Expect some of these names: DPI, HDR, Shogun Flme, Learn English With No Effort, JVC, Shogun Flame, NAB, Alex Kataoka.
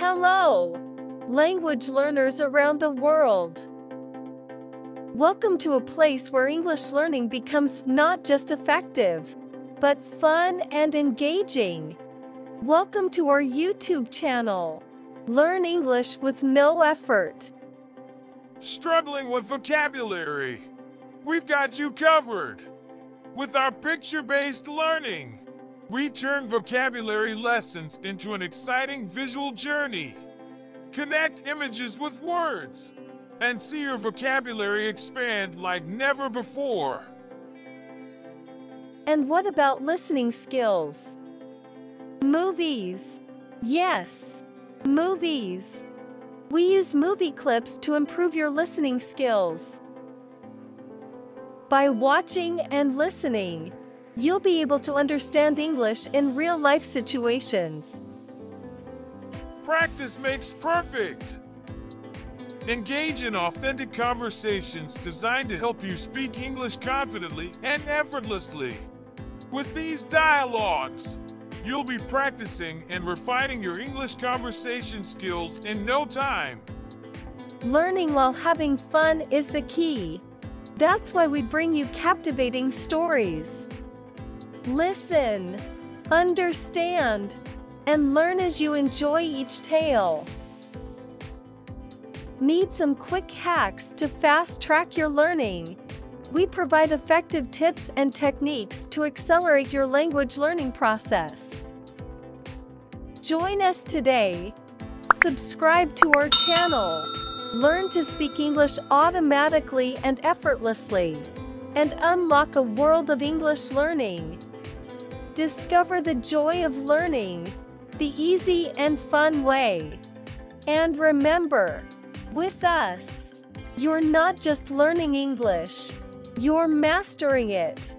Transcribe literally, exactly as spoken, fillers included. Hello, language learners around the world. Welcome to a place where English learning becomes not just effective, but fun and engaging. Welcome to our YouTube channel, Learn English with No Effort. Struggling with vocabulary? We've got you covered. With our picture-based learning, we turn vocabulary lessons into an exciting visual journey. Connect images with words and see your vocabulary expand like never before. And what about listening skills? Movies. Yes, movies. We use movie clips to improve your listening skills. By watching and listening, you'll be able to understand English in real-life situations. Practice makes perfect. Engage in authentic conversations designed to help you speak English confidently and effortlessly. With these dialogues, you'll be practicing and refining your English conversation skills in no time. Learning while having fun is the key. That's why we bring you captivating stories. Listen, understand, and learn as you enjoy each tale. Need some quick hacks to fast-track your learning? We provide effective tips and techniques to accelerate your language learning process. Join us today. Subscribe to our channel. Learn to speak English automatically and effortlessly, and unlock a world of English learning. Discover the joy of learning, the easy and fun way. And remember, with us, you're not just learning English, you're mastering it.